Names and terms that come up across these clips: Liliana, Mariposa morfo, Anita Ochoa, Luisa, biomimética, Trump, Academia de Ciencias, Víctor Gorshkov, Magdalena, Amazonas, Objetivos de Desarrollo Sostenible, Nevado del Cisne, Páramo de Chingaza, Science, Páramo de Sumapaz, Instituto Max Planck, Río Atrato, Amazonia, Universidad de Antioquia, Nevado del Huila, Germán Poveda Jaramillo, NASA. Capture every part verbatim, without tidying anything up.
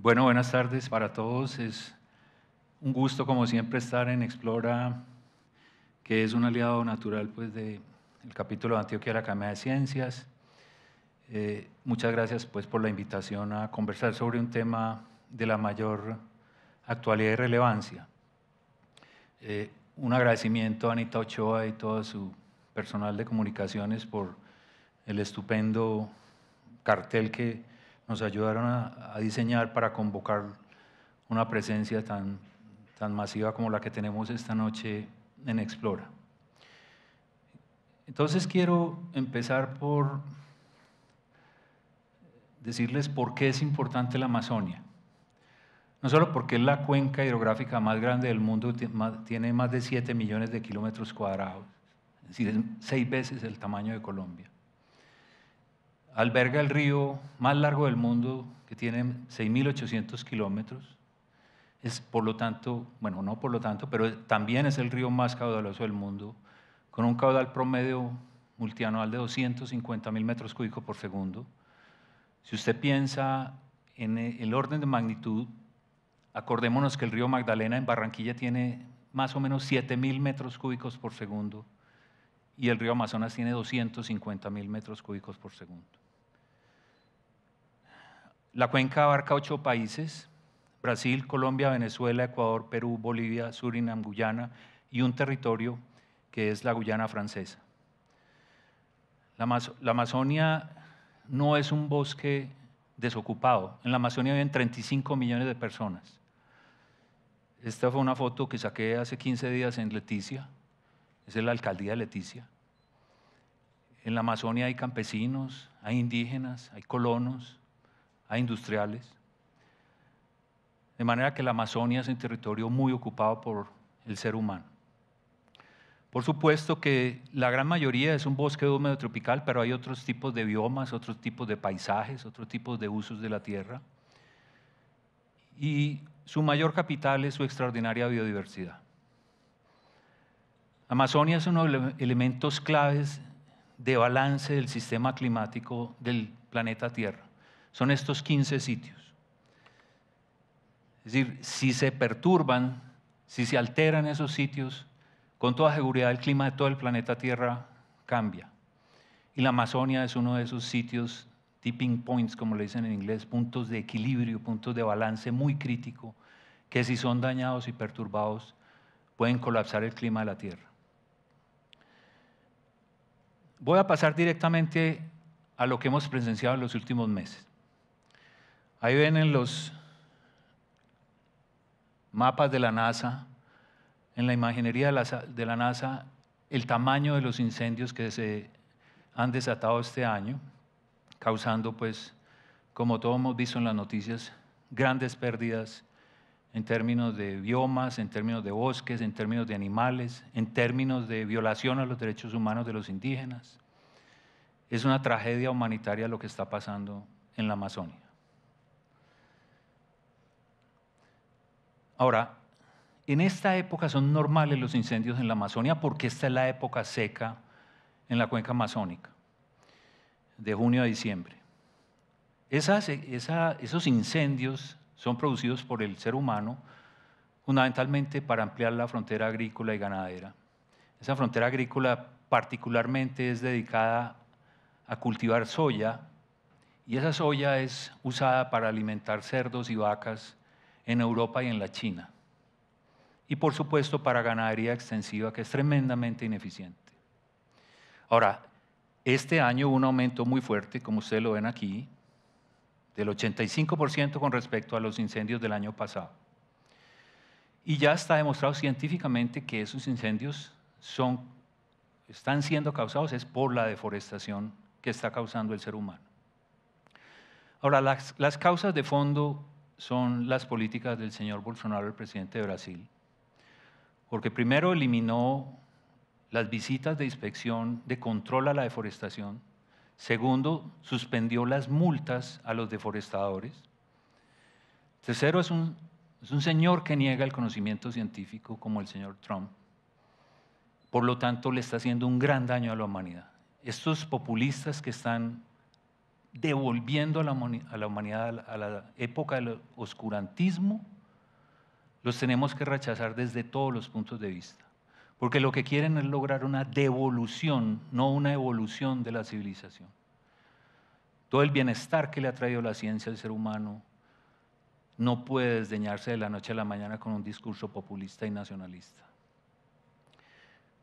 Bueno, buenas tardes para todos. Es un gusto, como siempre, estar en Explora, que es un aliado natural pues, del capítulo de Antioquia de la Academia de Ciencias. Eh, muchas gracias pues, por la invitación a conversar sobre un tema de la mayor actualidad y relevancia. Eh, un agradecimiento a Anita Ochoa y todo su personal de comunicaciones por el estupendo cartel que nos ayudaron a, a diseñar para convocar una presencia tan, tan masiva como la que tenemos esta noche en Explora. Entonces quiero empezar por decirles por qué es importante la Amazonia. No solo porque es la cuenca hidrográfica más grande del mundo, tiene más de siete millones de kilómetros cuadrados, es decir, es seis veces el tamaño de Colombia. Alberga el río más largo del mundo, que tiene seis mil ochocientos kilómetros. Es, por lo tanto, bueno, no por lo tanto, pero también es el río más caudaloso del mundo, con un caudal promedio multianual de doscientos cincuenta mil metros cúbicos por segundo. Si usted piensa en el orden de magnitud, acordémonos que el río Magdalena en Barranquilla tiene más o menos siete mil metros cúbicos por segundo y el río Amazonas tiene doscientos cincuenta mil metros cúbicos por segundo. La cuenca abarca ocho países: Brasil, Colombia, Venezuela, Ecuador, Perú, Bolivia, Surinam, Guyana y un territorio que es la Guyana Francesa. La, Amaz- la Amazonia no es un bosque desocupado. En la Amazonia viven treinta y cinco millones de personas. Esta fue una foto que saqué hace quince días en Leticia. Esa es la alcaldía de Leticia. En la Amazonia hay campesinos, hay indígenas, hay colonos, hay industriales. De manera que la Amazonia es un territorio muy ocupado por el ser humano. Por supuesto que la gran mayoría es un bosque húmedo tropical, pero hay otros tipos de biomas, otros tipos de paisajes, otros tipos de usos de la tierra. Y su mayor capital es su extraordinaria biodiversidad. Amazonia es uno de los elementos claves de balance del sistema climático del planeta Tierra. Son estos quince sitios. Es decir, si se perturban, si se alteran esos sitios, con toda seguridad el clima de todo el planeta Tierra cambia. Y la Amazonia es uno de esos sitios, tipping points, como le dicen en inglés, puntos de equilibrio, puntos de balance muy crítico, que si son dañados y perturbados, pueden colapsar el clima de la Tierra. Voy a pasar directamente a lo que hemos presenciado en los últimos meses. Ahí ven en los mapas de la NASA, en la imaginería de la, de la NASA, el tamaño de los incendios que se han desatado este año, causando, pues, como todos hemos visto en las noticias, grandes pérdidas en términos de biomas, en términos de bosques, en términos de animales, en términos de violación a los derechos humanos de los indígenas. Es una tragedia humanitaria lo que está pasando en la Amazonia. Ahora, en esta época son normales los incendios en la Amazonia porque esta es la época seca en la cuenca amazónica, de junio a diciembre. Esas, esa, esos incendios son producidos por el ser humano fundamentalmente para ampliar la frontera agrícola y ganadera. Esa frontera agrícola particularmente es dedicada a cultivar soya y esa soya es usada para alimentar cerdos y vacas en Europa y en la China. Y por supuesto para ganadería extensiva, que es tremendamente ineficiente. Ahora, este año hubo un aumento muy fuerte, como ustedes lo ven aquí, del ochenta y cinco por ciento con respecto a los incendios del año pasado. Y ya está demostrado científicamente que esos incendios son, están siendo causados es por la deforestación que está causando el ser humano. Ahora, las, las causas de fondo son las políticas del señor Bolsonaro, el presidente de Brasil, porque primero eliminó las visitas de inspección de control a la deforestación, segundo, suspendió las multas a los deforestadores, tercero, es un, es un señor que niega el conocimiento científico como el señor Trump, por lo tanto le está haciendo un gran daño a la humanidad. Estos populistas que están devolviendo a la humanidad a la época del oscurantismo, los tenemos que rechazar desde todos los puntos de vista. Porque lo que quieren es lograr una devolución, no una evolución de la civilización. Todo el bienestar que le ha traído la ciencia al ser humano no puede desdeñarse de la noche a la mañana con un discurso populista y nacionalista.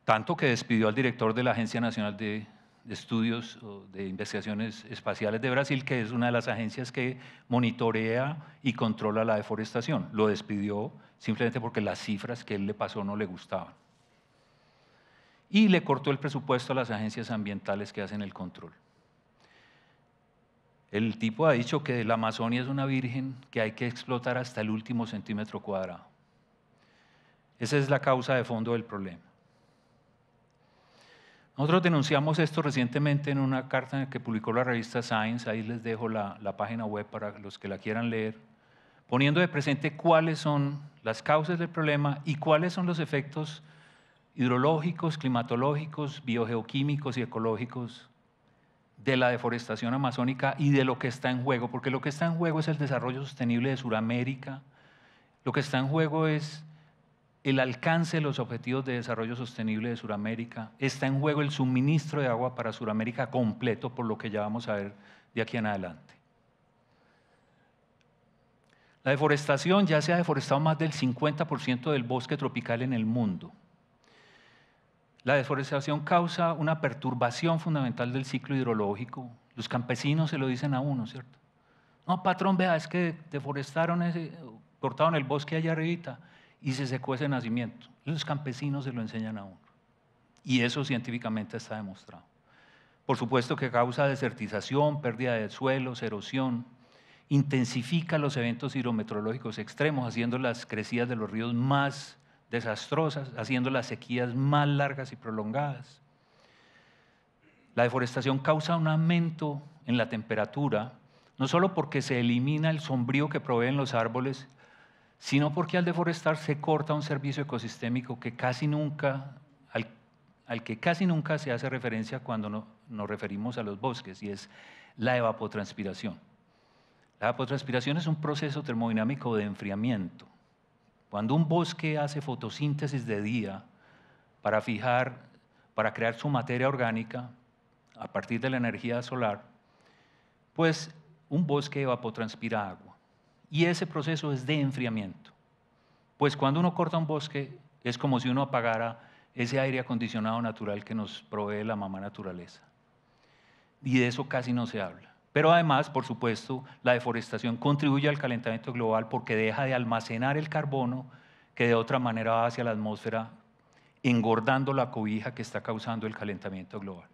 Tanto que despidió al director de la Agencia Nacional de De estudios de investigaciones espaciales de Brasil, que es una de las agencias que monitorea y controla la deforestación. Lo despidió simplemente porque las cifras que él le pasó no le gustaban. Y le cortó el presupuesto a las agencias ambientales que hacen el control. El tipo ha dicho que la Amazonia es una virgen que hay que explotar hasta el último centímetro cuadrado. Esa es la causa de fondo del problema. Nosotros denunciamos esto recientemente en una carta que publicó la revista Science, ahí les dejo la, la página web para los que la quieran leer, poniendo de presente cuáles son las causas del problema y cuáles son los efectos hidrológicos, climatológicos, biogeoquímicos y ecológicos de la deforestación amazónica y de lo que está en juego, porque lo que está en juego es el desarrollo sostenible de Sudamérica, lo que está en juego es el alcance de los Objetivos de Desarrollo Sostenible de Sudamérica, está en juego el suministro de agua para Sudamérica completo, por lo que ya vamos a ver de aquí en adelante. La deforestación, ya se ha deforestado más del cincuenta por ciento del bosque tropical en el mundo. La deforestación causa una perturbación fundamental del ciclo hidrológico. Los campesinos se lo dicen a uno, ¿cierto? No, patrón, vea, es que deforestaron, ese, cortaron el bosque allá arribita, y se secó ese nacimiento. Los campesinos se lo enseñan a uno. Y eso científicamente está demostrado. Por supuesto que causa desertización, pérdida de suelos, erosión, intensifica los eventos hidrometeorológicos extremos, haciendo las crecidas de los ríos más desastrosas, haciendo las sequías más largas y prolongadas. La deforestación causa un aumento en la temperatura, no solo porque se elimina el sombrío que proveen los árboles, sino porque al deforestar se corta un servicio ecosistémico que casi nunca, al, al que casi nunca se hace referencia cuando no, nos referimos a los bosques, y es la evapotranspiración. La evapotranspiración es un proceso termodinámico de enfriamiento. Cuando un bosque hace fotosíntesis de día para, fijar, para crear su materia orgánica a partir de la energía solar, pues un bosque evapotranspira agua. Y ese proceso es de enfriamiento. Pues cuando uno corta un bosque, es como si uno apagara ese aire acondicionado natural que nos provee la mamá naturaleza. Y de eso casi no se habla. Pero además, por supuesto, la deforestación contribuye al calentamiento global porque deja de almacenar el carbono que de otra manera va hacia la atmósfera, engordando la cobija que está causando el calentamiento global.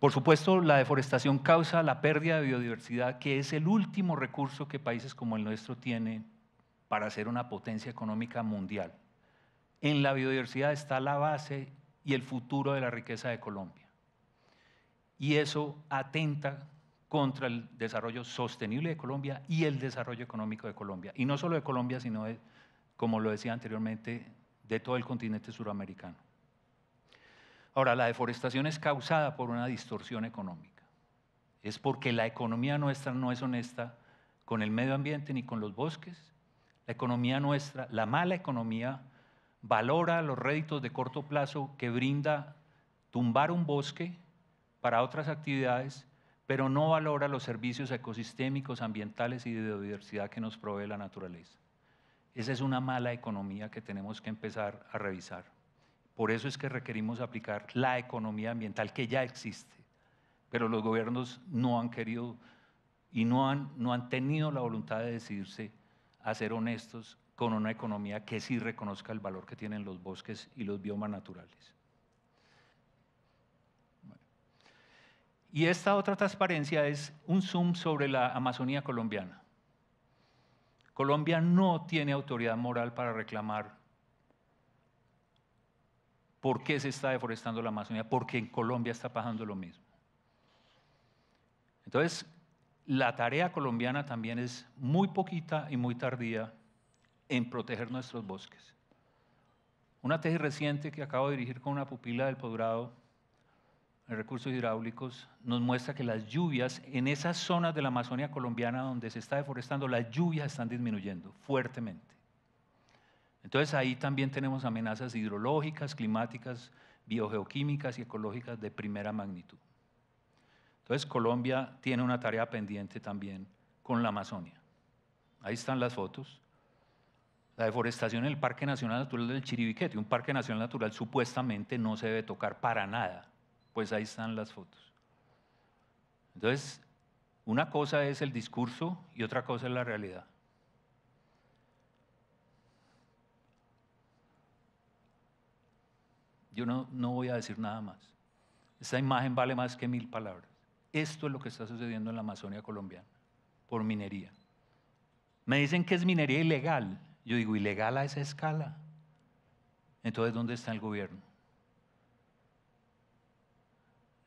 Por supuesto, la deforestación causa la pérdida de biodiversidad, que es el último recurso que países como el nuestro tienen para ser una potencia económica mundial. En la biodiversidad está la base y el futuro de la riqueza de Colombia. Y eso atenta contra el desarrollo sostenible de Colombia y el desarrollo económico de Colombia. Y no solo de Colombia, sino, de, como lo decía anteriormente, de todo el continente suramericano. Ahora, la deforestación es causada por una distorsión económica. Es porque la economía nuestra no es honesta con el medio ambiente ni con los bosques. La economía nuestra, la mala economía, valora los réditos de corto plazo que brinda tumbar un bosque para otras actividades, pero no valora los servicios ecosistémicos, ambientales y de biodiversidad que nos provee la naturaleza. Esa es una mala economía que tenemos que empezar a revisar. Por eso es que requerimos aplicar la economía ambiental que ya existe, pero los gobiernos no han querido y no han, no han tenido la voluntad de decidirse a ser honestos con una economía que sí reconozca el valor que tienen los bosques y los biomas naturales. Y esta otra transparencia es un zoom sobre la Amazonía colombiana. Colombia no tiene autoridad moral para reclamar ¿por qué se está deforestando la Amazonia? Porque en Colombia está pasando lo mismo. Entonces, la tarea colombiana también es muy poquita y muy tardía en proteger nuestros bosques. Una tesis reciente que acabo de dirigir con una pupila del posgrado en recursos hidráulicos nos muestra que las lluvias en esas zonas de la Amazonia colombiana donde se está deforestando, las lluvias están disminuyendo fuertemente. Entonces ahí también tenemos amenazas hidrológicas, climáticas, biogeoquímicas y ecológicas de primera magnitud. Entonces Colombia tiene una tarea pendiente también con la Amazonia. Ahí están las fotos. La deforestación en el Parque Nacional Natural del Chiribiquete, un parque nacional natural supuestamente no se debe tocar para nada, pues ahí están las fotos. Entonces, una cosa es el discurso y otra cosa es la realidad. Yo no, no voy a decir nada más. Esta imagen vale más que mil palabras. Esto es lo que está sucediendo en la Amazonia colombiana, por minería. Me dicen que es minería ilegal. Yo digo, ilegal a esa escala. Entonces, ¿dónde está el gobierno?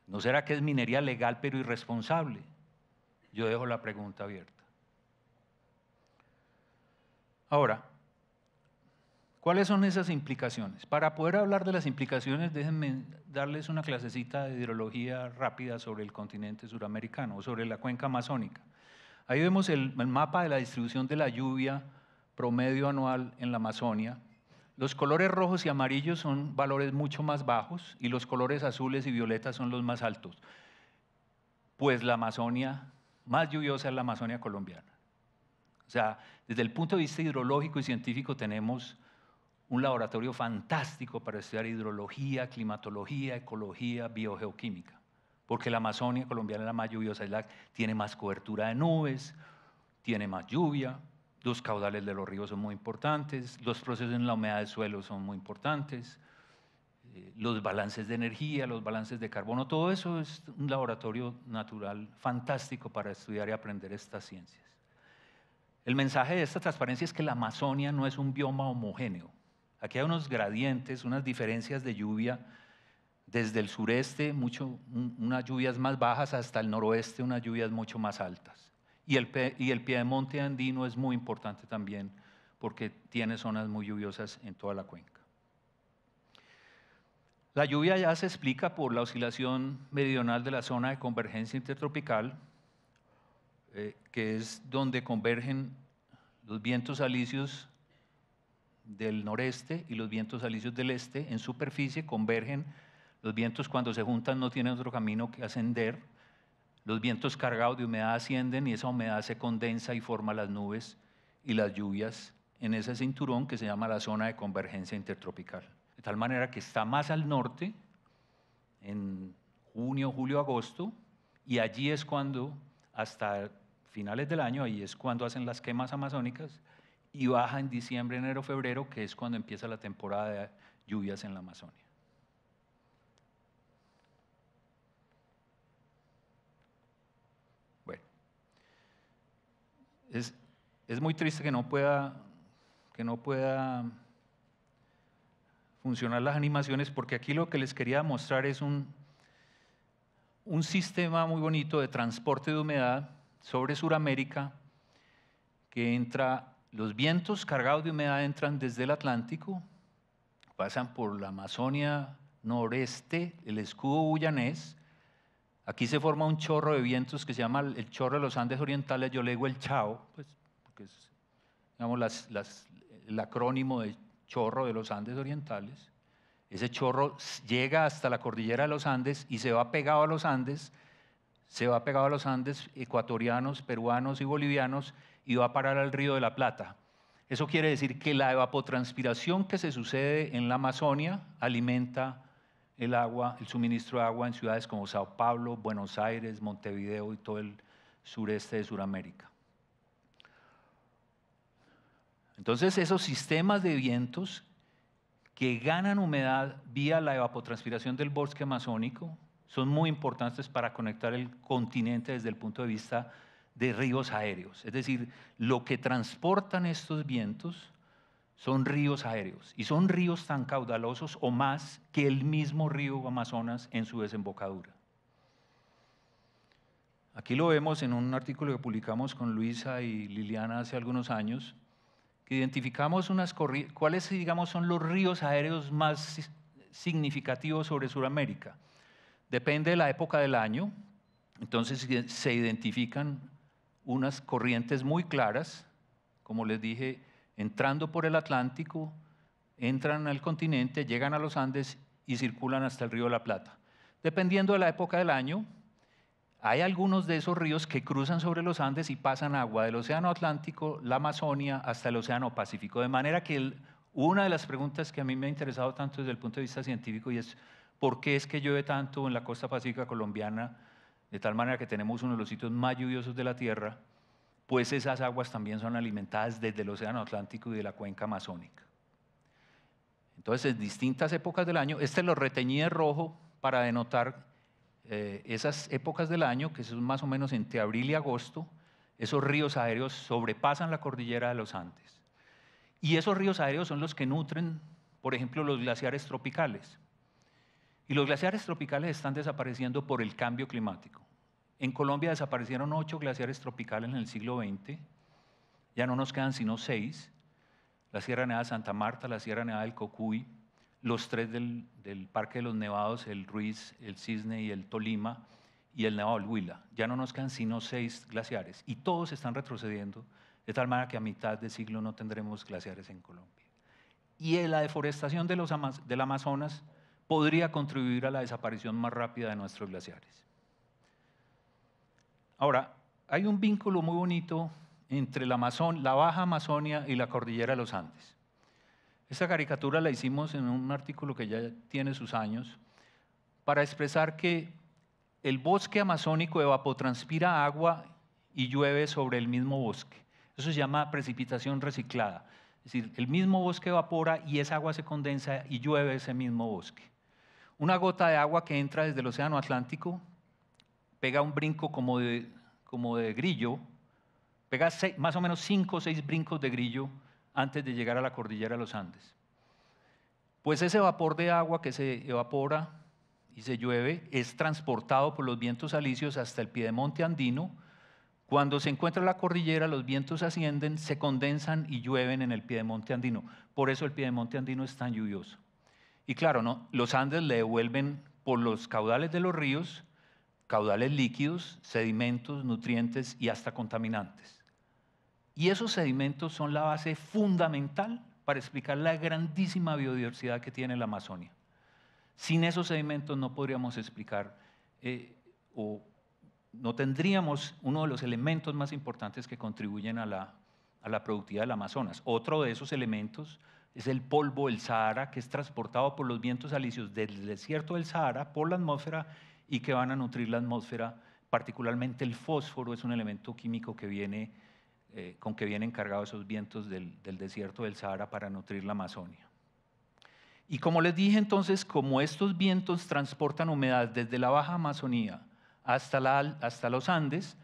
¿No será que es minería legal pero irresponsable? Yo dejo la pregunta abierta. Ahora, ¿cuáles son esas implicaciones? Para poder hablar de las implicaciones, déjenme darles una clasecita de hidrología rápida sobre el continente suramericano, o sobre la cuenca amazónica. Ahí vemos el, el mapa de la distribución de la lluvia promedio anual en la Amazonia. Los colores rojos y amarillos son valores mucho más bajos y los colores azules y violetas son los más altos. Pues la Amazonia más lluviosa es la Amazonia colombiana. O sea, desde el punto de vista hidrológico y científico tenemos un laboratorio fantástico para estudiar hidrología, climatología, ecología, biogeoquímica, porque la Amazonia colombiana es la más lluviosa, es la, tiene más cobertura de nubes, tiene más lluvia. Los caudales de los ríos son muy importantes, los procesos en la humedad del suelo son muy importantes, eh, los balances de energía, los balances de carbono, todo eso es un laboratorio natural fantástico para estudiar y aprender estas ciencias. El mensaje de esta transparencia es que la Amazonia no es un bioma homogéneo. Aquí hay unos gradientes, unas diferencias de lluvia, desde el sureste, mucho, un, unas lluvias más bajas, hasta el noroeste, unas lluvias mucho más altas. Y el, y el piedemonte andino es muy importante también porque tiene zonas muy lluviosas en toda la cuenca. La lluvia ya se explica por la oscilación meridional de la zona de convergencia intertropical, eh, que es donde convergen los vientos alisios del noreste y los vientos alisios del este. En superficie convergen los vientos, cuando se juntan no tienen otro camino que ascender. Los vientos cargados de humedad ascienden y esa humedad se condensa y forma las nubes y las lluvias en ese cinturón que se llama la zona de convergencia intertropical. De tal manera que está más al norte, en junio, julio, agosto, y allí es cuando, hasta finales del año, ahí es cuando hacen las quemas amazónicas, y baja en diciembre, enero, febrero, que es cuando empieza la temporada de lluvias en la Amazonia. Es, es muy triste que no, pueda, que no pueda funcionar las animaciones, porque aquí lo que les quería mostrar es un, un sistema muy bonito de transporte de humedad sobre Sudamérica, que entra, los vientos cargados de humedad entran desde el Atlántico, pasan por la Amazonia noreste, el escudo bullanés. Aquí se forma un chorro de vientos que se llama el chorro de los Andes Orientales, yo le digo el Chao, pues, porque es, digamos, las, las, el acrónimo de chorro de los Andes Orientales. Ese chorro llega hasta la cordillera de los Andes y se va pegado a los Andes, se va pegado a los Andes ecuatorianos, peruanos y bolivianos y va a parar al Río de la Plata. Eso quiere decir que la evapotranspiración que se sucede en la Amazonia alimenta el agua, el suministro de agua en ciudades como Sao Paulo, Buenos Aires, Montevideo y todo el sureste de Sudamérica. Entonces, esos sistemas de vientos que ganan humedad vía la evapotranspiración del bosque amazónico son muy importantes para conectar el continente desde el punto de vista de ríos aéreos. Es decir, lo que transportan estos vientos son ríos aéreos, y son ríos tan caudalosos o más que el mismo río Amazonas en su desembocadura. Aquí lo vemos en un artículo que publicamos con Luisa y Liliana hace algunos años, que identificamos unas corri- cuáles, digamos, son los ríos aéreos más significativos sobre Sudamérica. Depende de la época del año, entonces se identifican unas corrientes muy claras, como les dije, entrando por el Atlántico, entran al continente, llegan a los Andes y circulan hasta el río de la Plata. Dependiendo de la época del año, hay algunos de esos ríos que cruzan sobre los Andes y pasan agua del Océano Atlántico, la Amazonia, hasta el Océano Pacífico. De manera que el, una de las preguntas que a mí me ha interesado tanto desde el punto de vista científico y es ¿por qué es que llueve tanto en la costa pacífica colombiana, de tal manera que tenemos uno de los sitios más lluviosos de la Tierra? Pues esas aguas también son alimentadas desde el Océano Atlántico y de la cuenca amazónica. Entonces, en distintas épocas del año, este lo reteñí de rojo para denotar eh, esas épocas del año, que son más o menos entre abril y agosto, esos ríos aéreos sobrepasan la cordillera de los Andes. Y esos ríos aéreos son los que nutren, por ejemplo, los glaciares tropicales. Y los glaciares tropicales están desapareciendo por el cambio climático. En Colombia desaparecieron ocho glaciares tropicales en el siglo veinte, ya no nos quedan sino seis, la Sierra Nevada de Santa Marta, la Sierra Nevada del Cocuy, los tres del, del Parque de los Nevados, el Ruiz, el Cisne y el Tolima, y el Nevado del Huila. Ya no nos quedan sino seis glaciares, y todos están retrocediendo, de tal manera que a mitad de siglo no tendremos glaciares en Colombia. Y la deforestación de los Amaz- del Amazonas podría contribuir a la desaparición más rápida de nuestros glaciares. Ahora, hay un vínculo muy bonito entre la, Amazon, la Baja Amazonia y la Cordillera de los Andes. Esta caricatura la hicimos en un artículo que ya tiene sus años, para expresar que el bosque amazónico evapotranspira agua y llueve sobre el mismo bosque. Eso se llama precipitación reciclada. Es decir, el mismo bosque evapora y esa agua se condensa y llueve ese mismo bosque. Una gota de agua que entra desde el Océano Atlántico pega un brinco como de, como de grillo, pega seis, más o menos cinco o seis brincos de grillo antes de llegar a la cordillera de los Andes. Pues ese vapor de agua que se evapora y se llueve es transportado por los vientos alisios hasta el piedemonte andino. Cuando se encuentra la cordillera, los vientos ascienden, se condensan y llueven en el piedemonte andino. Por eso el piedemonte andino es tan lluvioso. Y claro, ¿no? Los Andes le devuelven por los caudales de los ríos, caudales líquidos, sedimentos, nutrientes y hasta contaminantes. Y esos sedimentos son la base fundamental para explicar la grandísima biodiversidad que tiene la Amazonia. Sin esos sedimentos no podríamos explicar eh, o no tendríamos uno de los elementos más importantes que contribuyen a la, a la productividad del Amazonas. Otro de esos elementos es el polvo del Sahara, que es transportado por los vientos alisios del desierto del Sahara por la atmósfera y que van a nutrir la atmósfera, particularmente el fósforo, es un elemento químico que viene, eh, con que vienen cargados esos vientos del, del desierto del Sahara para nutrir la Amazonia. Y como les dije entonces, como estos vientos transportan humedad desde la Baja Amazonía hasta, la, hasta los Andes,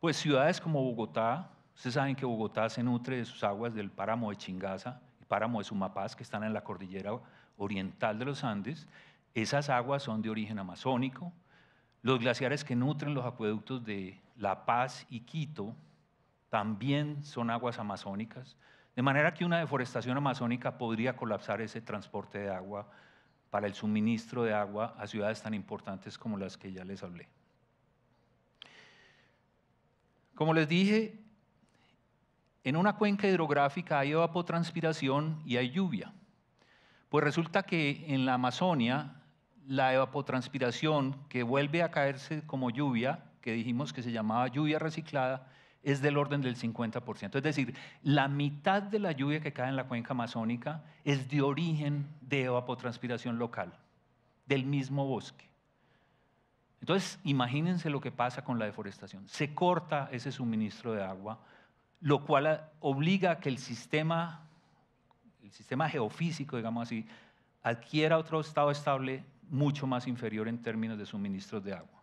pues ciudades como Bogotá, ustedes saben que Bogotá se nutre de sus aguas del Páramo de Chingaza, el Páramo de Sumapaz, que están en la cordillera oriental de los Andes. Esas aguas son de origen amazónico. Los glaciares que nutren los acueductos de La Paz y Quito también son aguas amazónicas, de manera que una deforestación amazónica podría colapsar ese transporte de agua para el suministro de agua a ciudades tan importantes como las que ya les hablé. Como les dije, en una cuenca hidrográfica hay evapotranspiración y hay lluvia. Pues resulta que en la Amazonia la evapotranspiración que vuelve a caerse como lluvia, que dijimos que se llamaba lluvia reciclada, es del orden del cincuenta por ciento. Es decir, la mitad de la lluvia que cae en la cuenca amazónica es de origen de evapotranspiración local, del mismo bosque. Entonces, imagínense lo que pasa con la deforestación. Se corta ese suministro de agua, lo cual obliga a que el sistema, el sistema geofísico, digamos así, adquiera otro estado estable mucho más inferior en términos de suministros de agua.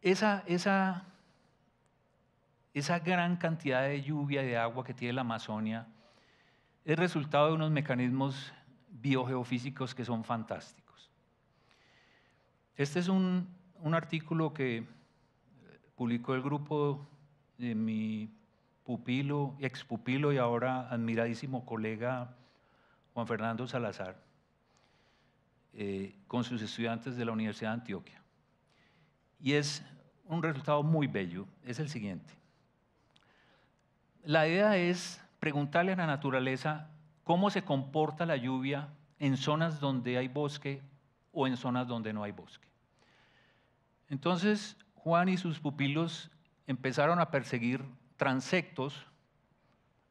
Esa, esa, esa gran cantidad de lluvia y de agua que tiene la Amazonia es resultado de unos mecanismos biogeofísicos que son fantásticos. Este es un, un artículo que publicó el grupo de mi pupilo, ex pupilo y ahora admiradísimo colega Juan Fernando Salazar, eh, con sus estudiantes de la Universidad de Antioquia. Y es un resultado muy bello, es el siguiente. La idea es preguntarle a la naturaleza cómo se comporta la lluvia en zonas donde hay bosque o en zonas donde no hay bosque. Entonces, Juan y sus pupilos empezaron a perseguir transectos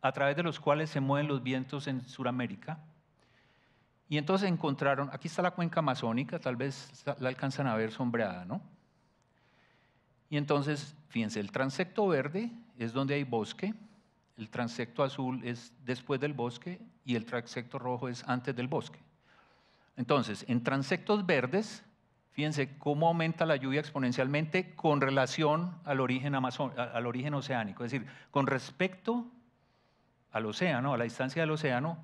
a través de los cuales se mueven los vientos en Sudamérica. Y entonces encontraron, aquí está la cuenca amazónica, tal vez la alcanzan a ver sombreada, ¿no? Y entonces, fíjense, el transecto verde es donde hay bosque, el transecto azul es después del bosque y el transecto rojo es antes del bosque. Entonces, en transectos verdes, fíjense cómo aumenta la lluvia exponencialmente con relación al origen, al origen oceánico, es decir, con respecto al océano, a la distancia del océano,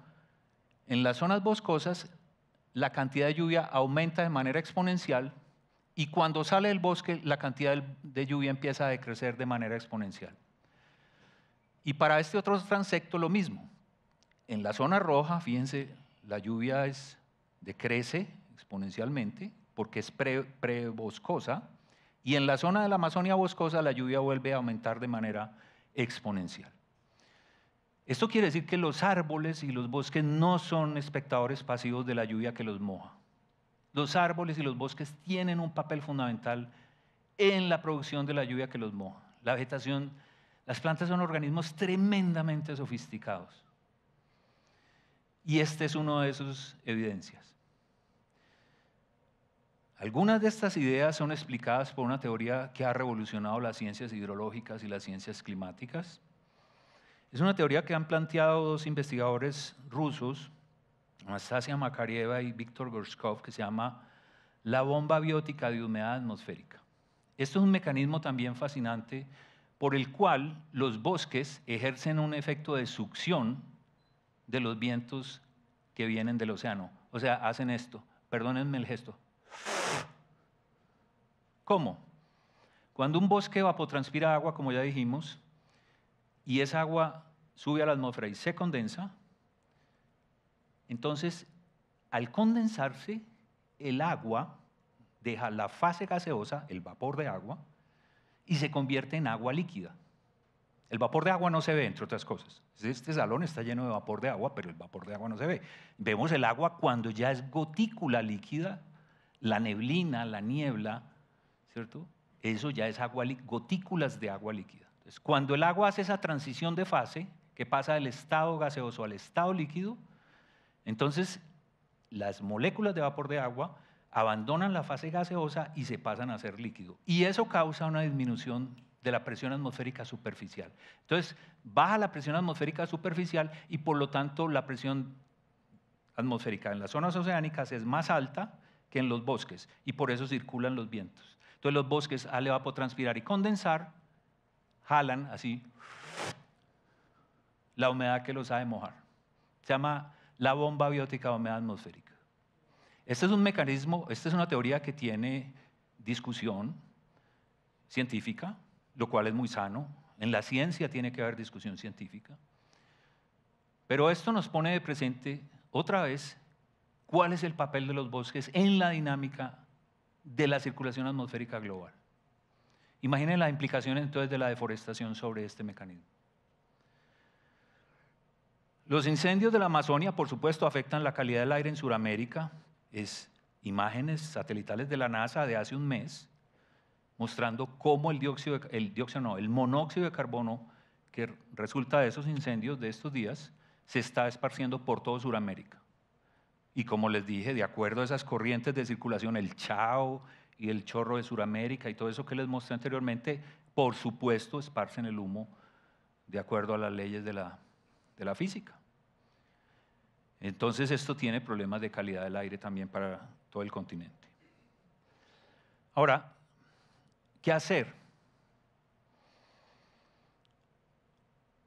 en las zonas boscosas la cantidad de lluvia aumenta de manera exponencial y cuando sale del bosque la cantidad de lluvia empieza a decrecer de manera exponencial. Y para este otro transecto lo mismo. En la zona roja, fíjense, la lluvia es, decrece exponencialmente porque es pre-boscosa y en la zona de la Amazonia boscosa la lluvia vuelve a aumentar de manera exponencial. Esto quiere decir que los árboles y los bosques no son espectadores pasivos de la lluvia que los moja. Los árboles y los bosques tienen un papel fundamental en la producción de la lluvia que los moja. La vegetación, las plantas son organismos tremendamente sofisticados. Y esta es una de sus evidencias. Algunas de estas ideas son explicadas por una teoría que ha revolucionado las ciencias hidrológicas y las ciencias climáticas. Es una teoría que han planteado dos investigadores rusos, Anastasia Makarieva y Víctor Gorshkov, que se llama la bomba biótica de humedad atmosférica. Esto es un mecanismo también fascinante por el cual los bosques ejercen un efecto de succión de los vientos que vienen del océano. O sea, hacen esto. Perdónenme el gesto. ¿Cómo? Cuando un bosque evapotranspira agua, como ya dijimos, y esa agua sube a la atmósfera y se condensa, entonces, al condensarse, el agua deja la fase gaseosa, el vapor de agua, y se convierte en agua líquida. El vapor de agua no se ve, entre otras cosas. Este salón está lleno de vapor de agua, pero el vapor de agua no se ve. Vemos el agua cuando ya es gotícula líquida, la neblina, la niebla, ¿cierto? Eso ya es agua, gotículas de agua líquida. Cuando el agua hace esa transición de fase, que pasa del estado gaseoso al estado líquido, entonces las moléculas de vapor de agua abandonan la fase gaseosa y se pasan a ser líquido. Y eso causa una disminución de la presión atmosférica superficial. Entonces, baja la presión atmosférica superficial y por lo tanto la presión atmosférica en las zonas oceánicas es más alta que en los bosques y por eso circulan los vientos. Entonces los bosques al evapotranspirar y condensar, jalan así la humedad que los hace mojar. Se llama la bomba biótica de humedad atmosférica. Este es un mecanismo, esta es una teoría que tiene discusión científica, lo cual es muy sano. En la ciencia tiene que haber discusión científica. Pero esto nos pone de presente otra vez cuál es el papel de los bosques en la dinámica de la circulación atmosférica global. Imaginen las implicaciones entonces de la deforestación sobre este mecanismo. Los incendios de la Amazonia, por supuesto, afectan la calidad del aire en Sudamérica. Es imágenes satelitales de la NASA de hace un mes mostrando cómo el dióxido, el dióxido no, el monóxido de carbono que resulta de esos incendios de estos días se está esparciendo por todo Sudamérica. Y como les dije, de acuerdo a esas corrientes de circulación, el Chao y el chorro de Sudamérica y todo eso que les mostré anteriormente, por supuesto, esparcen el humo de acuerdo a las leyes de la, de la física. Entonces, esto tiene problemas de calidad del aire también para todo el continente. Ahora, ¿qué hacer?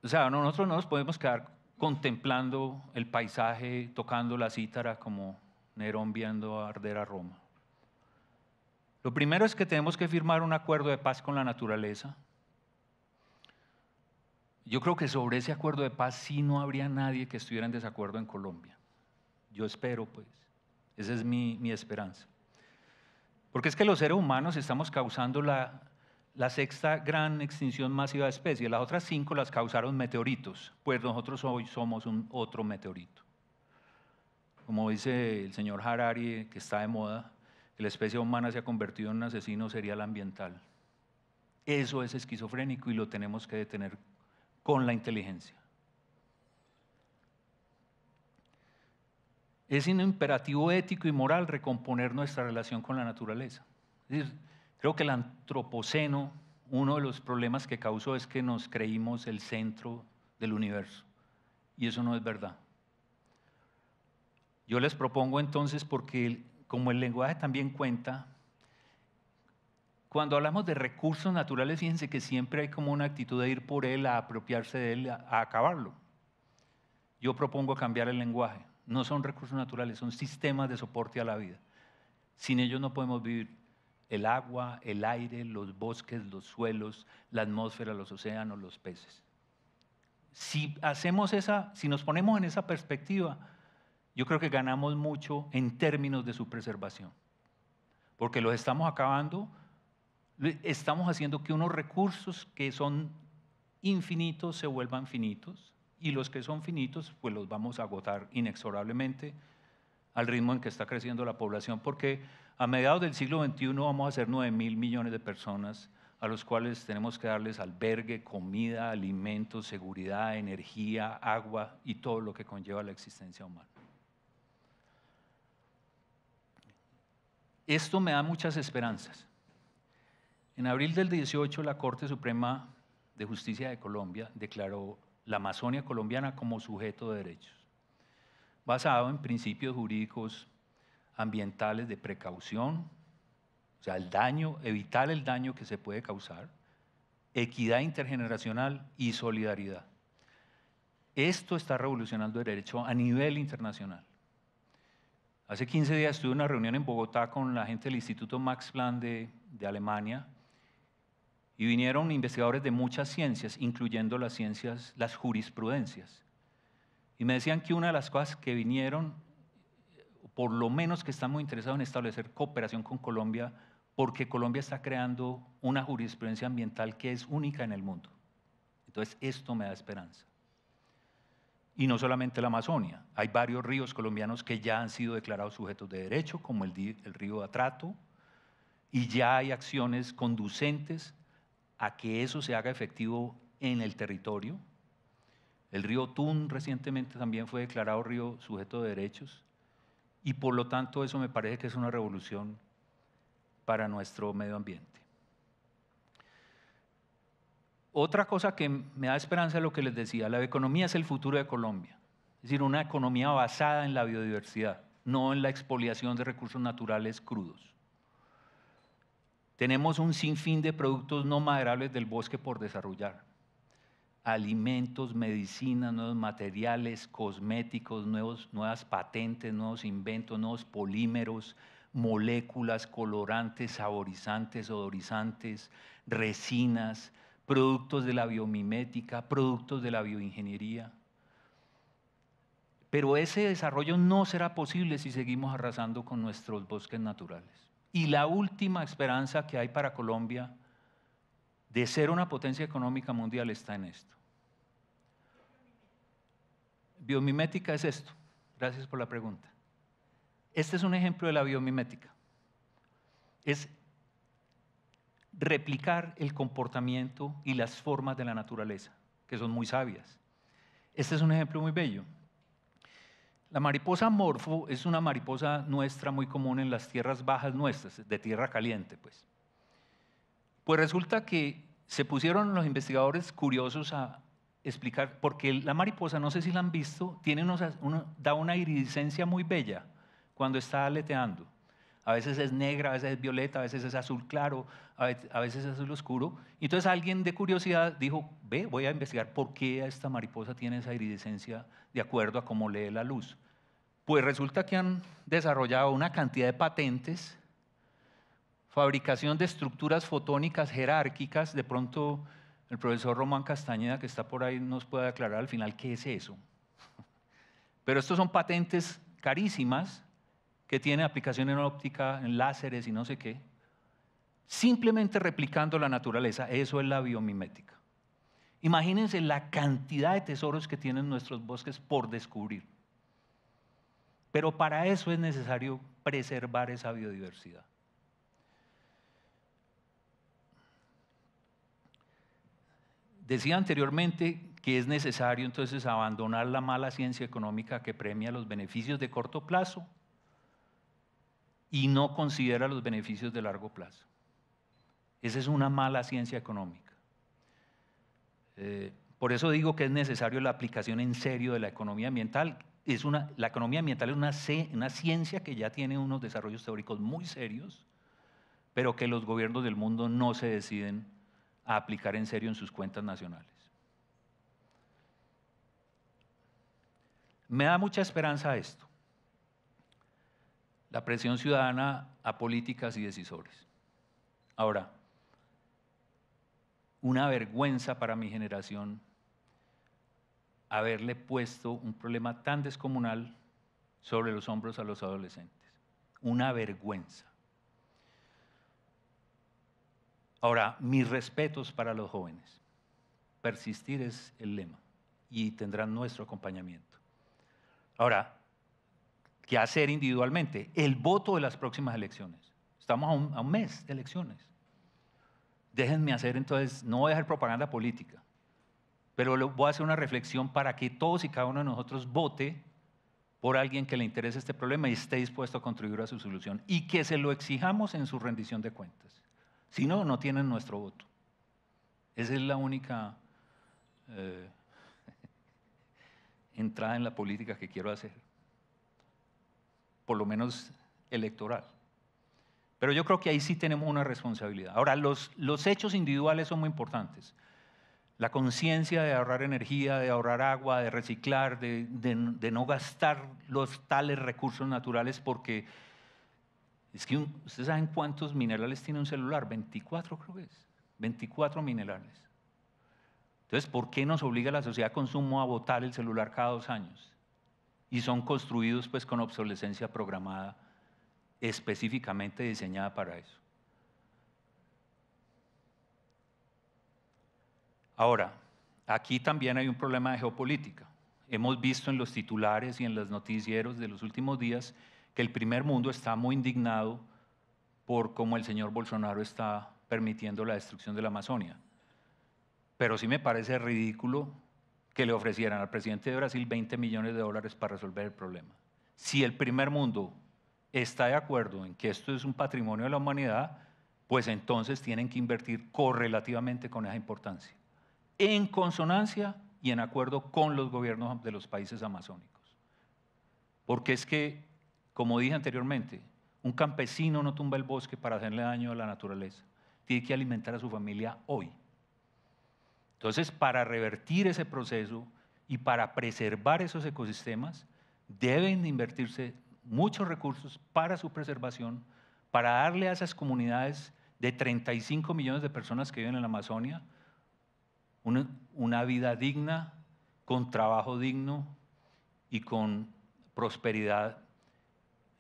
O sea, nosotros no nos podemos quedar contemplando el paisaje, tocando la cítara como Nerón viendo arder a Roma. Lo primero es que tenemos que firmar un acuerdo de paz con la naturaleza. Yo creo que sobre ese acuerdo de paz sí no habría nadie que estuviera en desacuerdo en Colombia. Yo espero, pues, esa es mi, mi esperanza. Porque es que los seres humanos estamos causando la, la sexta gran extinción masiva de especies. Las otras cinco las causaron meteoritos, pues nosotros hoy somos un otro meteorito. Como dice el señor Harari, que está de moda, que la especie humana se ha convertido en un asesino serial ambiental. Eso es esquizofrénico y lo tenemos que detener con la inteligencia. Es un imperativo ético y moral recomponer nuestra relación con la naturaleza. Es decir, creo que el antropoceno, uno de los problemas que causó es que nos creímos el centro del universo, y eso no es verdad. Yo les propongo entonces, porque como el lenguaje también cuenta, cuando hablamos de recursos naturales, fíjense que siempre hay como una actitud de ir por él, a apropiarse de él, a acabarlo. Yo propongo cambiar el lenguaje. No son recursos naturales, son sistemas de soporte a la vida. Sin ellos no podemos vivir. El agua, el aire, los bosques, los suelos, la atmósfera, los océanos, los peces. Si hacemos esa, si nos ponemos en esa perspectiva, yo creo que ganamos mucho en términos de su preservación. Porque los estamos acabando, estamos haciendo que unos recursos que son infinitos se vuelvan finitos, y los que son finitos, pues los vamos a agotar inexorablemente al ritmo en que está creciendo la población, porque a mediados del siglo veintiuno vamos a ser nueve mil millones de personas a los cuales tenemos que darles albergue, comida, alimentos, seguridad, energía, agua y todo lo que conlleva la existencia humana. Esto me da muchas esperanzas. En abril del dieciocho, la Corte Suprema de Justicia de Colombia declaró la Amazonia colombiana como sujeto de derechos, basado en principios jurídicos ambientales de precaución, o sea, el daño, evitar el daño que se puede causar, equidad intergeneracional y solidaridad. Esto está revolucionando el derecho a nivel internacional. Hace quince días tuve una reunión en Bogotá con la gente del Instituto Max Planck de, de Alemania, y vinieron investigadores de muchas ciencias, incluyendo las ciencias, las jurisprudencias. Y me decían que una de las cosas que vinieron, por lo menos que están muy interesados en establecer cooperación con Colombia, porque Colombia está creando una jurisprudencia ambiental que es única en el mundo. Entonces, esto me da esperanza. Y no solamente la Amazonia, hay varios ríos colombianos que ya han sido declarados sujetos de derecho, como el, el río Atrato, y ya hay acciones conducentes a que eso se haga efectivo en el territorio. El río Tun recientemente también fue declarado río sujeto de derechos, y por lo tanto eso me parece que es una revolución para nuestro medio ambiente. Otra cosa que me da esperanza es lo que les decía, la bioeconomía es el futuro de Colombia, es decir, una economía basada en la biodiversidad, no en la expoliación de recursos naturales crudos. Tenemos un sinfín de productos no maderables del bosque por desarrollar. Alimentos, medicinas, nuevos materiales, cosméticos, nuevos, nuevas patentes, nuevos inventos, nuevos polímeros, moléculas, colorantes, saborizantes, odorizantes, resinas, productos de la biomimética, productos de la bioingeniería. Pero ese desarrollo no será posible si seguimos arrasando con nuestros bosques naturales. Y la última esperanza que hay para Colombia de ser una potencia económica mundial está en esto. Biomimética es esto. Gracias por la pregunta. Este es un ejemplo de la biomimética. Es replicar el comportamiento y las formas de la naturaleza, que son muy sabias. Este es un ejemplo muy bello. La mariposa morfo es una mariposa nuestra muy común en las tierras bajas nuestras, de tierra caliente, pues. Pues resulta que se pusieron los investigadores curiosos a explicar, porque la mariposa, no sé si la han visto, tiene unos, uno, da una iridiscencia muy bella cuando está aleteando. A veces es negra, a veces es violeta, a veces es azul claro, a veces es azul oscuro. Entonces alguien de curiosidad dijo, ve, voy a investigar por qué esta mariposa tiene esa iridiscencia de acuerdo a cómo lee la luz. Pues resulta que han desarrollado una cantidad de patentes, fabricación de estructuras fotónicas jerárquicas. De pronto el profesor Román Castañeda, que está por ahí, nos puede aclarar al final qué es eso. Pero estos son patentes carísimas, que tienen aplicación en óptica, en láseres y no sé qué, simplemente replicando la naturaleza. Eso es la biomimética. Imagínense la cantidad de tesoros que tienen nuestros bosques por descubrir. Pero para eso es necesario preservar esa biodiversidad. Decía anteriormente que es necesario entonces abandonar la mala ciencia económica que premia los beneficios de corto plazo y no considera los beneficios de largo plazo. Esa es una mala ciencia económica. Eh, por eso digo que es necesario la aplicación en serio de la economía ambiental. Es una, la economía ambiental es una, una ciencia que ya tiene unos desarrollos teóricos muy serios, pero que los gobiernos del mundo no se deciden a aplicar en serio en sus cuentas nacionales. Me da mucha esperanza esto, la presión ciudadana a políticas y decisores. Ahora, una vergüenza para mi generación haberle puesto un problema tan descomunal sobre los hombros a los adolescentes. Una vergüenza. Ahora, mis respetos para los jóvenes. Persistir es el lema y tendrán nuestro acompañamiento. Ahora, ¿qué hacer individualmente? El voto de las próximas elecciones. Estamos a un, a un mes de elecciones. Déjenme hacer entonces, no voy a dejar propaganda política, pero voy a hacer una reflexión para que todos y cada uno de nosotros vote por alguien que le interese este problema y esté dispuesto a contribuir a su solución y que se lo exijamos en su rendición de cuentas. Si no, no tienen nuestro voto. Esa es la única eh, entrada en la política que quiero hacer, por lo menos electoral. Pero yo creo que ahí sí tenemos una responsabilidad. Ahora, los, los hechos individuales son muy importantes. La conciencia de ahorrar energía, de ahorrar agua, de reciclar, de, de, de no gastar los tales recursos naturales, porque es que un, ustedes saben cuántos minerales tiene un celular, veinticuatro creo que es, veinticuatro minerales. Entonces, ¿por qué nos obliga la sociedad de consumo a botar el celular cada dos años? Y son construidos pues con obsolescencia programada, específicamente diseñada para eso. Ahora, aquí también hay un problema de geopolítica. Hemos visto en los titulares y en los noticieros de los últimos días que el primer mundo está muy indignado por cómo el señor Bolsonaro está permitiendo la destrucción de la Amazonia. Pero sí me parece ridículo que le ofrecieran al presidente de Brasil veinte millones de dólares para resolver el problema. Si el primer mundo está de acuerdo en que esto es un patrimonio de la humanidad, pues entonces tienen que invertir correlativamente con esa importancia, en consonancia y en acuerdo con los gobiernos de los países amazónicos. Porque es que, como dije anteriormente, un campesino no tumba el bosque para hacerle daño a la naturaleza, tiene que alimentar a su familia hoy. Entonces, para revertir ese proceso y para preservar esos ecosistemas, deben invertirse muchos recursos para su preservación, para darle a esas comunidades de treinta y cinco millones de personas que viven en la Amazonia Una, una vida digna, con trabajo digno y con prosperidad,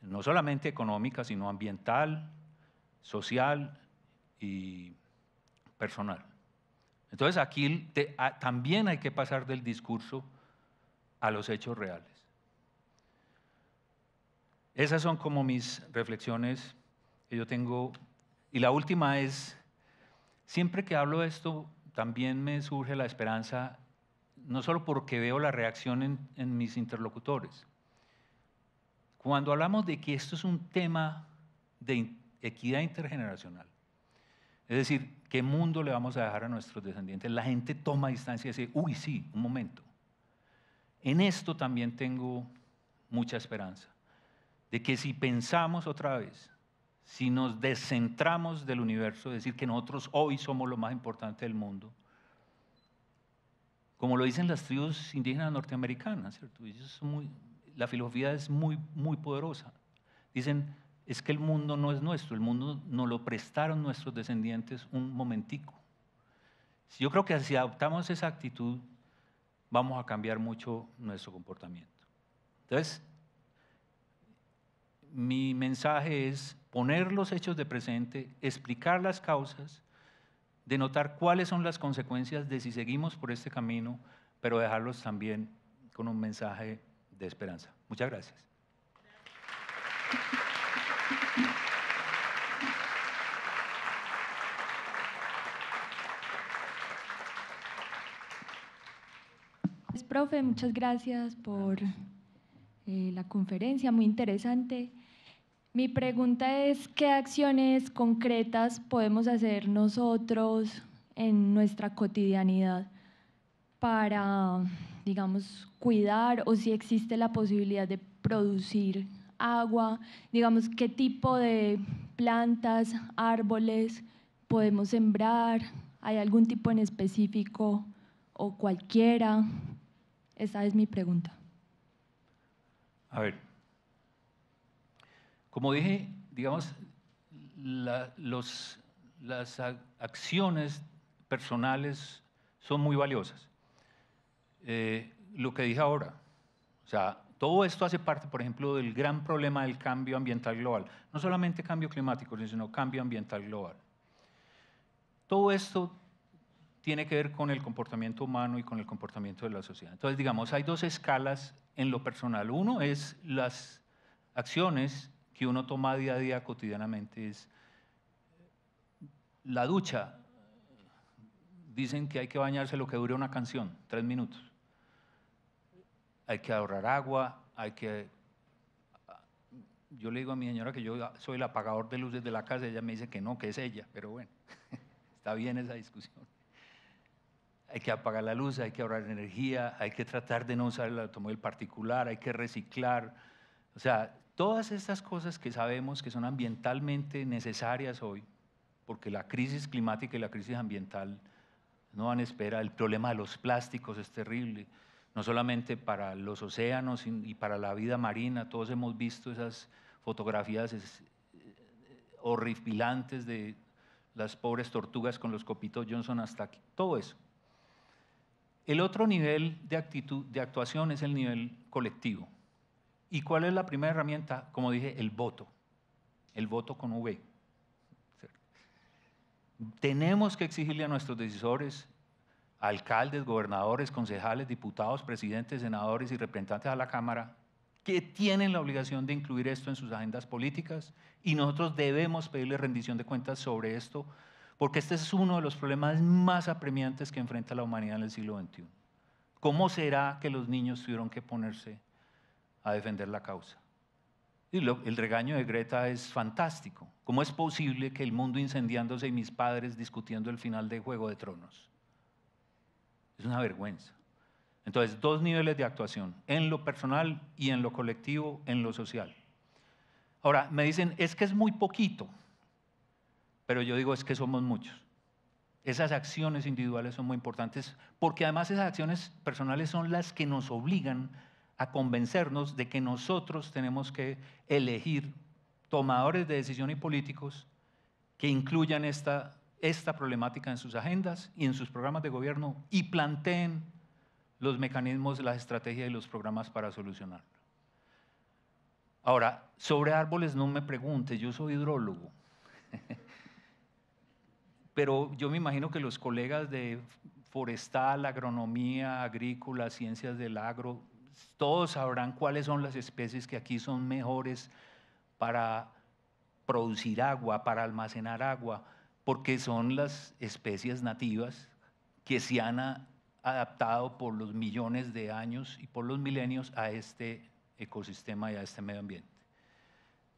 no solamente económica, sino ambiental, social y personal. Entonces aquí te, a, también hay que pasar del discurso a los hechos reales. Esas son como mis reflexiones que yo tengo. Y la última es, siempre que hablo de esto, también me surge la esperanza, no solo porque veo la reacción en, en mis interlocutores. Cuando hablamos de que esto es un tema de equidad intergeneracional, es decir, ¿qué mundo le vamos a dejar a nuestros descendientes? La gente toma distancia y dice, uy, sí, un momento. En esto también tengo mucha esperanza, de que si pensamos otra vez, si nos descentramos del universo, es decir, que nosotros hoy somos lo más importante del mundo, como lo dicen las tribus indígenas norteamericanas, ¿cierto? Ellos son muy, la filosofía es muy, muy poderosa. Dicen, es que el mundo no es nuestro, el mundo nos lo prestaron nuestros descendientes un momentico. Yo creo que si adoptamos esa actitud, vamos a cambiar mucho nuestro comportamiento. Entonces, mi mensaje es poner los hechos de presente, explicar las causas, denotar cuáles son las consecuencias de si seguimos por este camino, pero dejarlos también con un mensaje de esperanza. Muchas gracias. Profe, muchas gracias por eh, la conferencia, muy interesante. Mi pregunta es, ¿qué acciones concretas podemos hacer nosotros en nuestra cotidianidad para, digamos, cuidar o si existe la posibilidad de producir agua? Digamos, ¿qué tipo de plantas, árboles podemos sembrar? ¿Hay algún tipo en específico o cualquiera? Esa es mi pregunta. A ver, como dije, digamos, la, los, las acciones personales son muy valiosas. Eh, lo que dije ahora, o sea, todo esto hace parte, por ejemplo, del gran problema del cambio ambiental global. No solamente cambio climático, sino cambio ambiental global. Todo esto tiene que ver con el comportamiento humano y con el comportamiento de la sociedad. Entonces, digamos, hay dos escalas en lo personal. Uno es las acciones que uno toma día a día, cotidianamente. Es la ducha. Dicen que hay que bañarse lo que dure una canción, tres minutos. Hay que ahorrar agua, hay que… Yo le digo a mi señora que yo soy el apagador de luces de la casa, ella me dice que no, que es ella, pero bueno, está bien esa discusión. Hay que apagar la luz, hay que ahorrar energía, hay que tratar de no usar el automóvil particular, hay que reciclar. O sea, todas estas cosas que sabemos que son ambientalmente necesarias hoy, porque la crisis climática y la crisis ambiental no dan espera, el problema de los plásticos es terrible, no solamente para los océanos y para la vida marina, todos hemos visto esas fotografías horripilantes de las pobres tortugas con los copitos Johnson hasta aquí, todo eso. El otro nivel de actitud, de actuación es el nivel colectivo. ¿Y cuál es la primera herramienta? Como dije, el voto. El voto con V. Tenemos que exigirle a nuestros decisores, alcaldes, gobernadores, concejales, diputados, presidentes, senadores y representantes a la Cámara, que tienen la obligación de incluir esto en sus agendas políticas y nosotros debemos pedirle rendición de cuentas sobre esto, porque este es uno de los problemas más apremiantes que enfrenta la humanidad en el siglo veintiuno. ¿Cómo será que los niños tuvieron que ponerse a defender la causa? Y lo, el regaño de Greta es fantástico. ¿Cómo es posible que el mundo incendiándose y mis padres discutiendo el final de Juego de Tronos? Es una vergüenza. Entonces, dos niveles de actuación, en lo personal y en lo colectivo, en lo social. Ahora, me dicen, es que es muy poquito. Pero yo digo, es que somos muchos. Esas acciones individuales son muy importantes, porque además esas acciones personales son las que nos obligan a convencernos de que nosotros tenemos que elegir tomadores de decisión y políticos que incluyan esta, esta problemática en sus agendas y en sus programas de gobierno y planteen los mecanismos, las estrategias y los programas para solucionarlo. Ahora, sobre árboles no me pregunte, yo soy hidrólogo. Pero yo me imagino que los colegas de forestal, agronomía, agrícola, ciencias del agro, todos sabrán cuáles son las especies que aquí son mejores para producir agua, para almacenar agua, porque son las especies nativas que se han adaptado por los millones de años y por los milenios a este ecosistema y a este medio ambiente.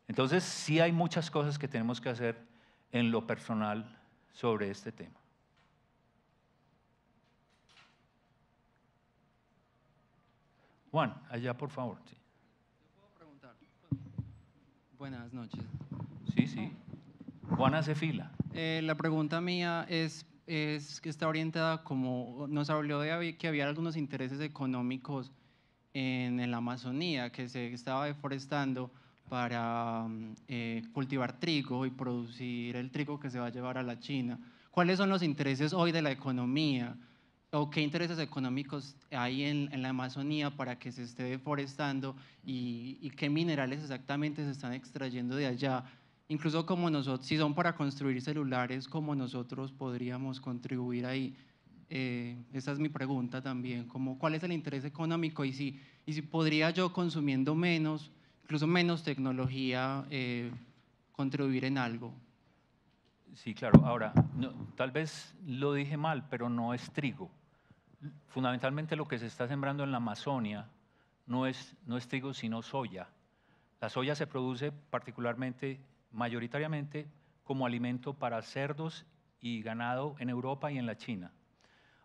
Entonces, sí hay muchas cosas que tenemos que hacer en lo personal sobre este tema. Juan, allá por favor. Sí. ¿Puedo preguntar? Buenas noches. Sí, sí. Juan hace fila. Eh, la pregunta mía es, es que está orientada como, nos habló de que había algunos intereses económicos en, en la Amazonía, que se estaba deforestando para eh, cultivar trigo y producir el trigo que se va a llevar a la China. ¿Cuáles son los intereses hoy de la economía o qué intereses económicos hay en, en la Amazonía para que se esté deforestando y, y qué minerales exactamente se están extrayendo de allá. Incluso como nosotros, si son para construir celulares, ¿cómo nosotros podríamos contribuir ahí? Eh, esa es mi pregunta también, como cuál es el interés económico y si, y si podría yo consumiendo menos, incluso menos tecnología, eh, contribuir en algo. Sí, claro. Ahora, no, tal vez lo dije mal, pero no es trigo. Fundamentalmente lo que se está sembrando en la Amazonia no es, no es trigo, sino soya. La soya se produce particularmente, mayoritariamente, como alimento para cerdos y ganado en Europa y en la China.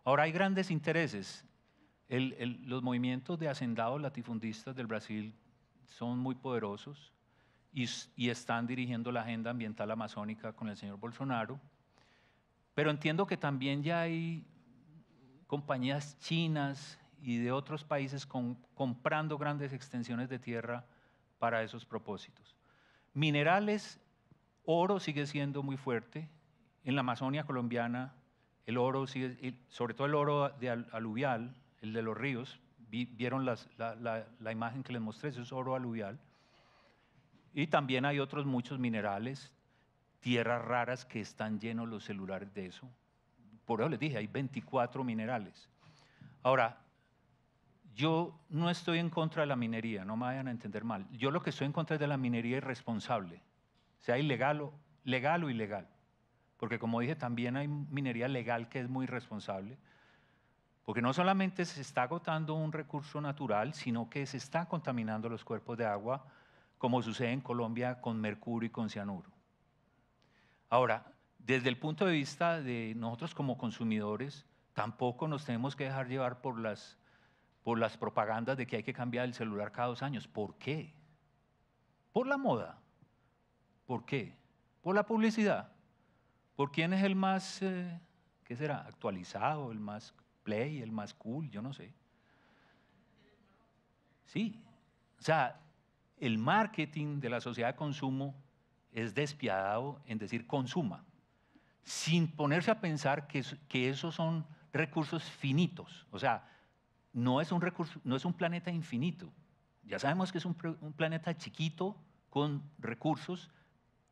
Ahora hay grandes intereses. El, el, los movimientos de hacendados latifundistas del Brasil son muy poderosos y, y están dirigiendo la agenda ambiental amazónica con el señor Bolsonaro. Pero entiendo que también ya hay compañías chinas y de otros países con, comprando grandes extensiones de tierra para esos propósitos. Minerales, oro sigue siendo muy fuerte. En la Amazonia colombiana, el oro, sigue, sobre todo el oro de aluvial, el de los ríos, vieron las, la, la, la imagen que les mostré, eso es oro aluvial. Y también hay otros muchos minerales, tierras raras que están llenos los celulares de eso. Por eso les dije, hay veinticuatro minerales. Ahora, yo no estoy en contra de la minería, no me vayan a entender mal. Yo lo que estoy en contra es de la minería irresponsable, sea ilegal o, legal o ilegal. Porque como dije, también hay minería legal que es muy irresponsable, porque no solamente se está agotando un recurso natural, sino que se está contaminando los cuerpos de agua, como sucede en Colombia con mercurio y con cianuro. Ahora, desde el punto de vista de nosotros como consumidores, tampoco nos tenemos que dejar llevar por las, por las propagandas de que hay que cambiar el celular cada dos años. ¿Por qué? Por la moda. ¿Por qué? Por la publicidad. ¿Por quién es el más, eh, qué será, actualizado, el más play, el más cool? Yo no sé. Sí, o sea, el marketing de la sociedad de consumo es despiadado en decir consuma, sin ponerse a pensar que, que esos son recursos finitos. O sea, no es un recurso, no es un planeta infinito. Ya sabemos que es un, un planeta chiquito con recursos,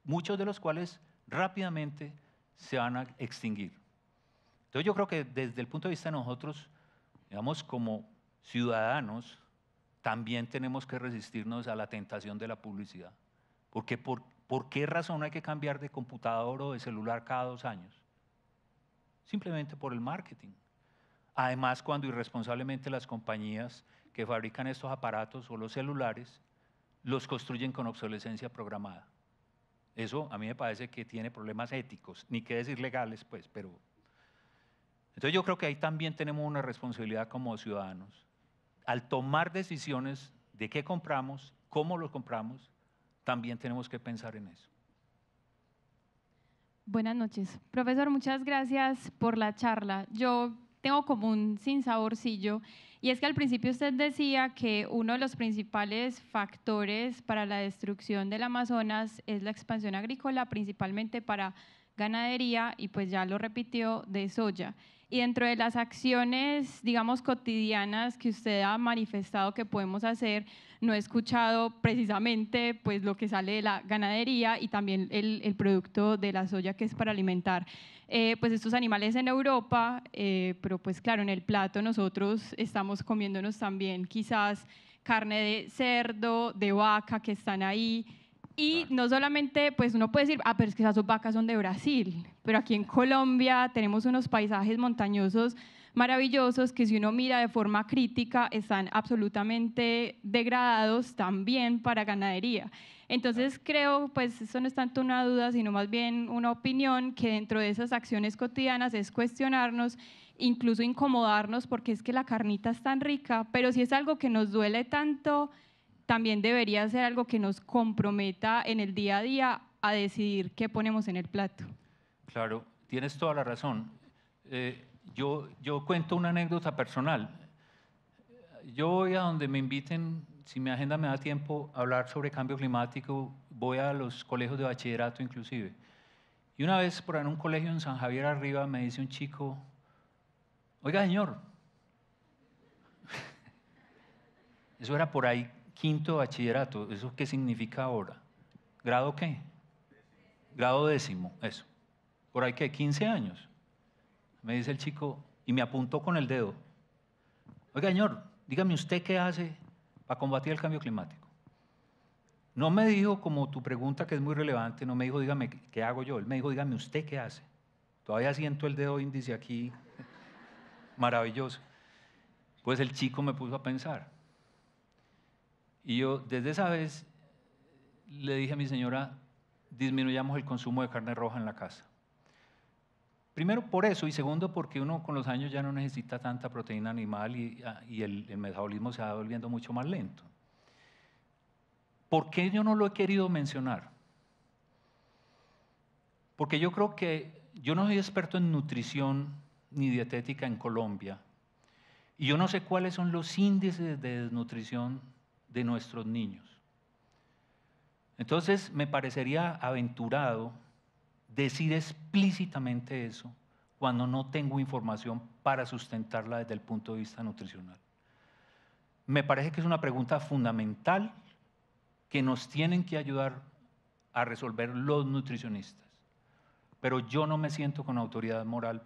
muchos de los cuales rápidamente se van a extinguir. Entonces yo creo que desde el punto de vista de nosotros, digamos como ciudadanos, también tenemos que resistirnos a la tentación de la publicidad. Porque por, ¿por qué razón hay que cambiar de computador o de celular cada dos años? Simplemente por el marketing. Además, cuando irresponsablemente las compañías que fabrican estos aparatos o los celulares los construyen con obsolescencia programada. Eso a mí me parece que tiene problemas éticos, ni qué decir legales, pues, pero… Entonces yo creo que ahí también tenemos una responsabilidad como ciudadanos, al tomar decisiones de qué compramos, cómo lo compramos, también tenemos que pensar en eso. Buenas noches. Profesor, muchas gracias por la charla. Yo tengo como un sinsaborcillo, y es que al principio usted decía que uno de los principales factores para la destrucción del Amazonas es la expansión agrícola, principalmente para ganadería, y pues ya lo repitió, de soya. Y dentro de las acciones, digamos, cotidianas que usted ha manifestado que podemos hacer, no he escuchado precisamente pues, lo que sale de la ganadería y también el, el producto de la soya que es para alimentar eh, pues estos animales en Europa, eh, pero pues claro, en el plato nosotros estamos comiéndonos también quizás carne de cerdo, de vaca que están ahí. Y no solamente, pues uno puede decir, ah, pero es que esas vacas son de Brasil, pero aquí en Colombia tenemos unos paisajes montañosos maravillosos que si uno mira de forma crítica están absolutamente degradados también para ganadería. Entonces creo, pues eso no es tanto una duda, sino más bien una opinión que dentro de esas acciones cotidianas es cuestionarnos, incluso incomodarnos, porque es que la carnita es tan rica, pero si es algo que nos duele tanto, también debería ser algo que nos comprometa en el día a día a decidir qué ponemos en el plato. Claro, tienes toda la razón. Eh, yo, yo cuento una anécdota personal. Yo voy a donde me inviten, si mi agenda me da tiempo, a hablar sobre cambio climático, voy a los colegios de bachillerato inclusive. Y una vez por en un colegio en San Javier Arriba me dice un chico, Oiga, señor, eso era por ahí quinto bachillerato, ¿eso qué significa ahora? ¿Grado qué? Grado décimo, eso. Por ahí que quince años. Me dice el chico y me apuntó con el dedo. Oiga, señor, dígame usted qué hace para combatir el cambio climático. No me dijo, como tu pregunta que es muy relevante, no me dijo, dígame qué hago yo. Él me dijo, dígame usted qué hace. Todavía siento el dedo índice aquí, maravilloso. Pues el chico me puso a pensar. Y yo, desde esa vez, le dije a mi señora, disminuyamos el consumo de carne roja en la casa. Primero por eso, y segundo porque uno con los años ya no necesita tanta proteína animal y, y el, el metabolismo se va volviendo mucho más lento. ¿Por qué yo no lo he querido mencionar? Porque yo creo que yo no soy experto en nutrición ni dietética en Colombia y yo no sé cuáles son los índices de desnutrición de nuestros niños. Entonces me parecería aventurado decir explícitamente eso cuando no tengo información para sustentarla desde el punto de vista nutricional. Me parece que es una pregunta fundamental que nos tienen que ayudar a resolver los nutricionistas. Pero yo no me siento con autoridad moral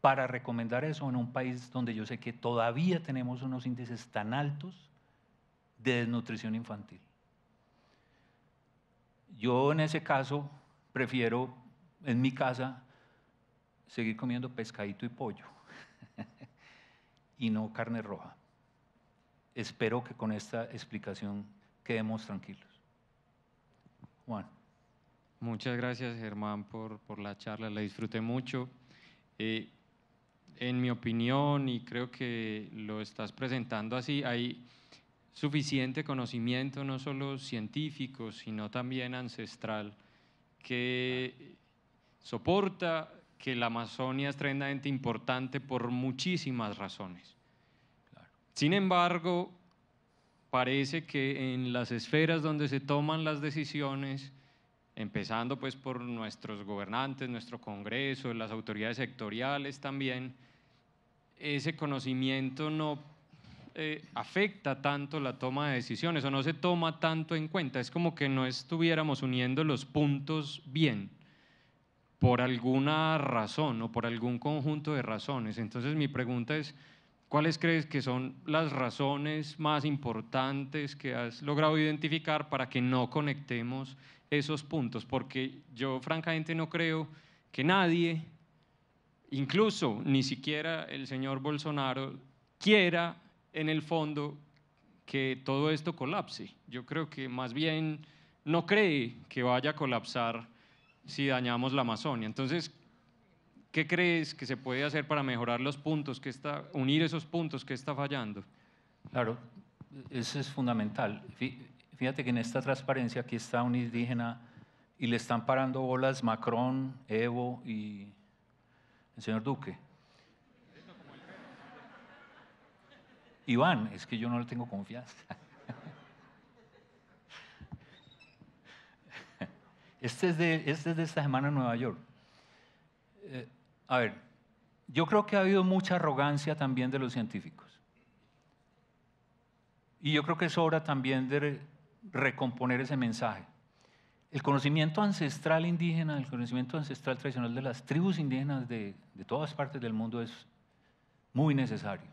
para recomendar eso en un país donde yo sé que todavía tenemos unos índices tan altos de desnutrición infantil. Yo en ese caso prefiero, en mi casa, seguir comiendo pescadito y pollo y no carne roja. Espero que con esta explicación quedemos tranquilos. Juan. Muchas gracias, Germán, por, por la charla, la disfruté mucho. Eh, en mi opinión, y creo que lo estás presentando así, hay suficiente conocimiento, no solo científico, sino también ancestral, que soporta que la Amazonia es tremendamente importante por muchísimas razones. Sin embargo, parece que en las esferas donde se toman las decisiones, empezando pues por nuestros gobernantes, nuestro Congreso, las autoridades sectoriales también, ese conocimiento no eh, afecta tanto la toma de decisiones o no se toma tanto en cuenta. Es como que no estuviéramos uniendo los puntos bien por alguna razón o por algún conjunto de razones. Entonces mi pregunta es, ¿cuáles crees que son las razones más importantes que has logrado identificar para que no conectemos esos puntos? Porque yo francamente no creo que nadie, incluso ni siquiera el señor Bolsonaro, quiera en el fondo que todo esto colapse. Yo creo que más bien no cree que vaya a colapsar si dañamos la Amazonia. Entonces, ¿qué crees que se puede hacer para mejorar los puntos, que está, unir esos puntos que está fallando? Claro, eso es fundamental. Fíjate que en esta transparencia aquí está un indígena y le están parando bolas Macron, Evo y el señor Duque. Iván, es que yo no le tengo confianza. Este es de, este es de esta semana en Nueva York. Eh, A ver, yo creo que ha habido mucha arrogancia también de los científicos. Y yo creo que es hora también de recomponer ese mensaje. El conocimiento ancestral indígena, el conocimiento ancestral tradicional de las tribus indígenas de, de todas partes del mundo es muy necesario.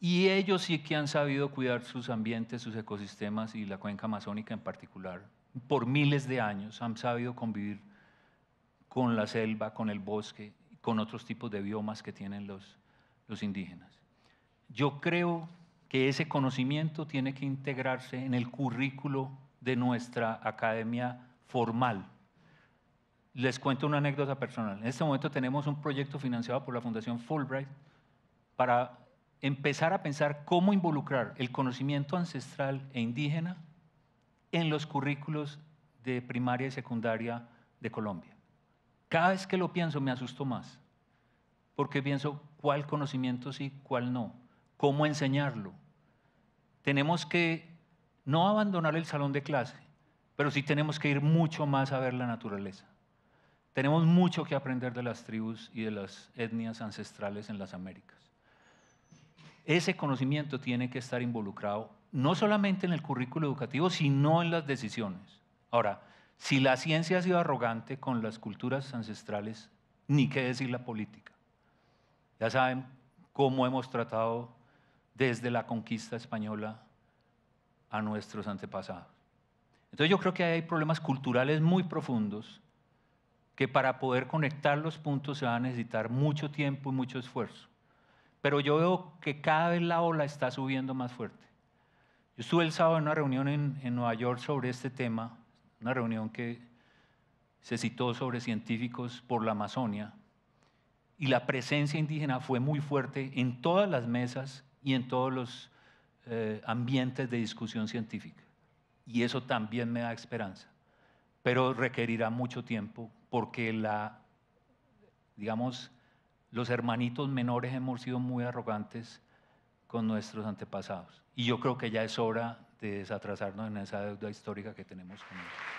Y ellos sí que han sabido cuidar sus ambientes, sus ecosistemas y la cuenca amazónica en particular. Por miles de años han sabido convivir con la selva, con el bosque, con otros tipos de biomas que tienen los, los indígenas. Yo creo que ese conocimiento tiene que integrarse en el currículo de nuestra academia formal. Les cuento una anécdota personal. En este momento tenemos un proyecto financiado por la Fundación Fulbright para empezar a pensar cómo involucrar el conocimiento ancestral e indígena en los currículos de primaria y secundaria de Colombia. Cada vez que lo pienso me asusto más, porque pienso cuál conocimiento sí, cuál no, cómo enseñarlo. Tenemos que no abandonar el salón de clase, pero sí tenemos que ir mucho más a ver la naturaleza. Tenemos mucho que aprender de las tribus y de las etnias ancestrales en las Américas. Ese conocimiento tiene que estar involucrado no solamente en el currículo educativo, sino en las decisiones. Ahora, si la ciencia ha sido arrogante con las culturas ancestrales, ni qué decir la política. Ya saben cómo hemos tratado desde la conquista española a nuestros antepasados. Entonces yo creo que hay problemas culturales muy profundos que para poder conectar los puntos se va a necesitar mucho tiempo y mucho esfuerzo. Pero yo veo que cada vez la ola está subiendo más fuerte. Yo estuve el sábado en una reunión en, en Nueva York sobre este tema, una reunión que se citó sobre científicos por la Amazonia, y la presencia indígena fue muy fuerte en todas las mesas y en todos los eh, ambientes de discusión científica. Y eso también me da esperanza, pero requerirá mucho tiempo porque la, digamos, los hermanitos menores hemos sido muy arrogantes con nuestros antepasados. Y yo creo que ya es hora de desatrasarnos en esa deuda histórica que tenemos con ellos.